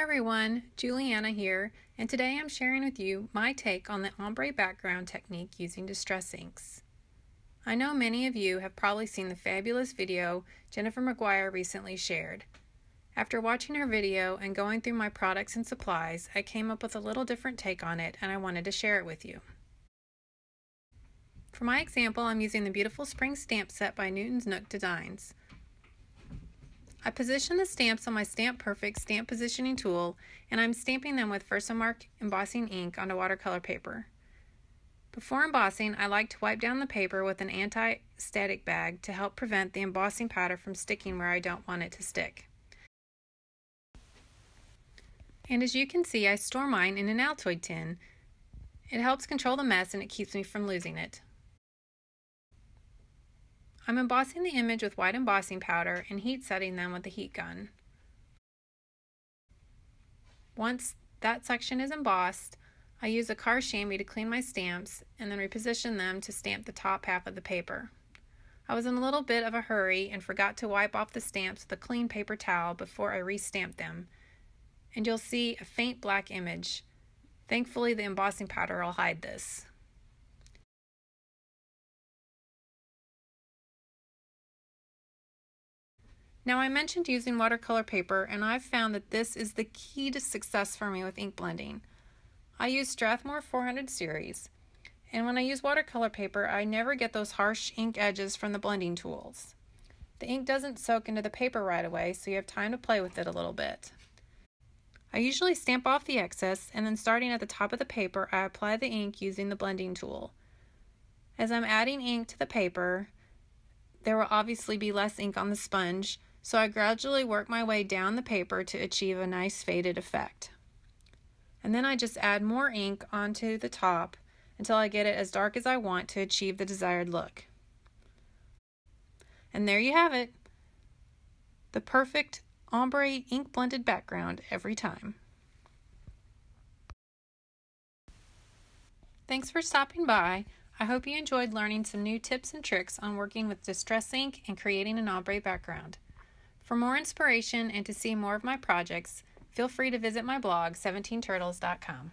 Hi everyone, Juliana here, and today I'm sharing with you my take on the ombre background technique using Distress Inks. I know many of you have probably seen the fabulous video Jennifer McGuire recently shared. After watching her video and going through my products and supplies, I came up with a little different take on it and I wanted to share it with you. For my example, I'm using the Beautiful Spring Stamp Set by Newton's Nook Designs. I position the stamps on my Stamp Perfect stamp positioning tool, and I'm stamping them with VersaMark embossing ink onto watercolor paper. Before embossing, I like to wipe down the paper with an anti-static bag to help prevent the embossing powder from sticking where I don't want it to stick. And as you can see, I store mine in an Altoid tin. It helps control the mess and it keeps me from losing it. I'm embossing the image with white embossing powder and heat setting them with a heat gun. Once that section is embossed, I use a car chamois to clean my stamps and then reposition them to stamp the top half of the paper. I was in a little bit of a hurry and forgot to wipe off the stamps with a clean paper towel before I restamped them, and you'll see a faint black image. Thankfully, the embossing powder will hide this. Now, I mentioned using watercolor paper, and I've found that this is the key to success for me with ink blending. I use Strathmore 400 series, and when I use watercolor paper, I never get those harsh ink edges from the blending tools. The ink doesn't soak into the paper right away, so you have time to play with it a little bit. I usually stamp off the excess, and then starting at the top of the paper, I apply the ink using the blending tool. As I'm adding ink to the paper, there will obviously be less ink on the sponge, so I gradually work my way down the paper to achieve a nice faded effect. And then I just add more ink onto the top until I get it as dark as I want to achieve the desired look. And there you have it. The perfect ombre ink blended background every time. Thanks for stopping by. I hope you enjoyed learning some new tips and tricks on working with Distress Ink and creating an ombre background. For more inspiration and to see more of my projects, feel free to visit my blog, 17turtles.com.